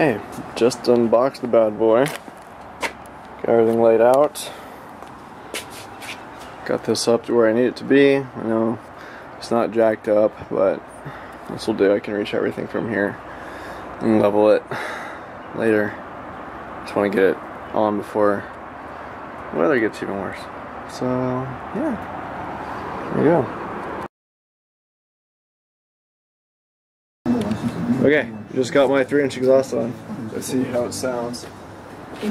Okay, just unboxed the bad boy. Got everything laid out. Got this up to where I need it to be. I know it's not jacked up, but this will do. I can reach everything from here and level it later. Just want to get it on before the weather gets even worse. So, yeah, there we go. Okay, just got my 3-inch exhaust on. Let's see how it sounds.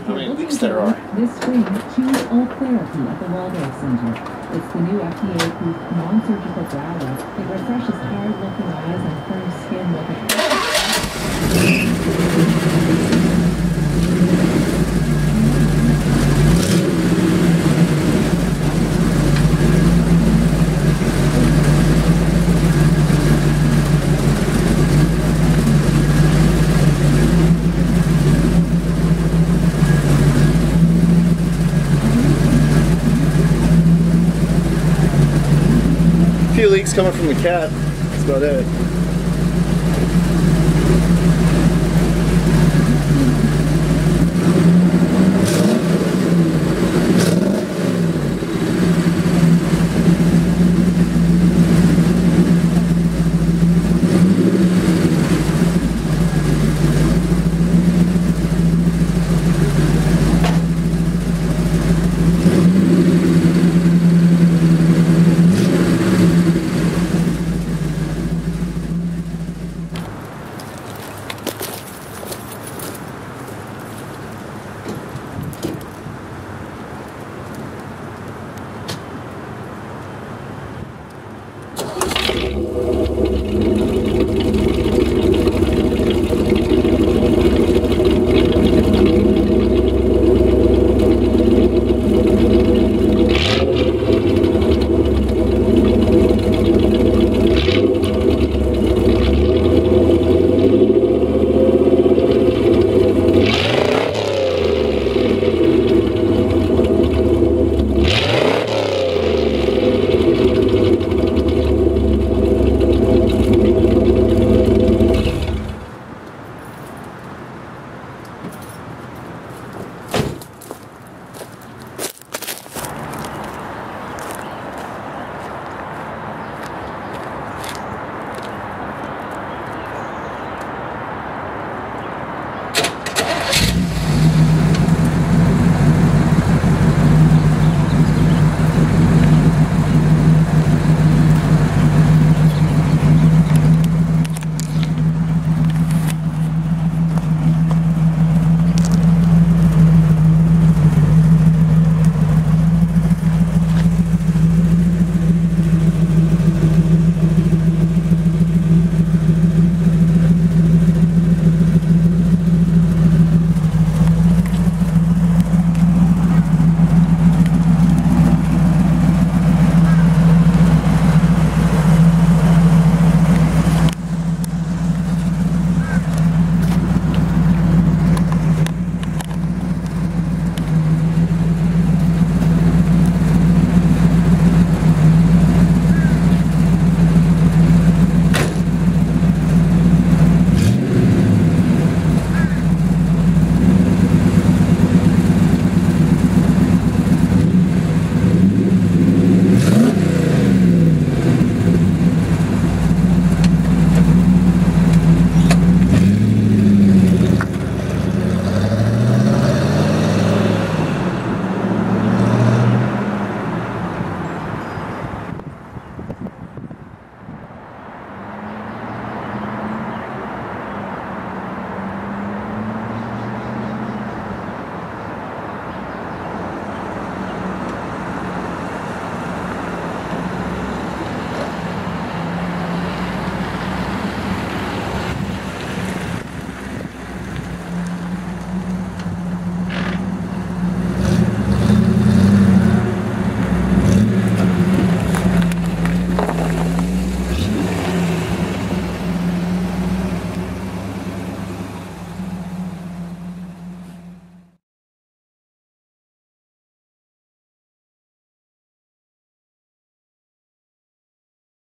How many leaks there are. This spring, choose Old Therapy at the Waldorf Center. It's the new FDA-approved non-surgical growler. It refreshes tired-looking eyes and firm skin with leaks coming from the cat. That's about it.